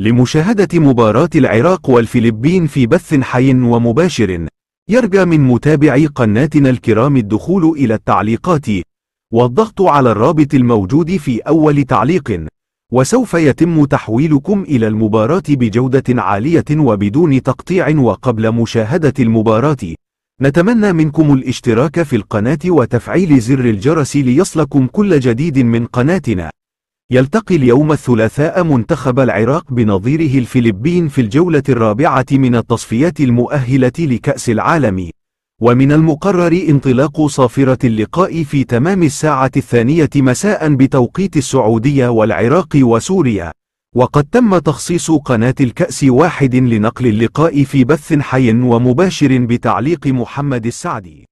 لمشاهدة مباراة العراق والفلبين في بث حي ومباشر. يرجى من متابعي قناتنا الكرام الدخول إلى التعليقات والضغط على الرابط الموجود في أول تعليق، وسوف يتم تحويلكم إلى المباراة بجودة عالية وبدون تقطيع. وقبل مشاهدة المباراة نتمنى منكم الاشتراك في القناة وتفعيل زر الجرس ليصلكم كل جديد من قناتنا. يلتقي اليوم الثلاثاء منتخب العراق بنظيره الفلبين في الجولة الرابعة من التصفيات المؤهلة لكأس العالم، ومن المقرر انطلاق صافرة اللقاء في تمام الساعة 2 مساء بتوقيت السعودية والعراق وسوريا. وقد تم تخصيص قناة الكأس 1 لنقل اللقاء في بث حي ومباشر بتعليق محمد السعدي.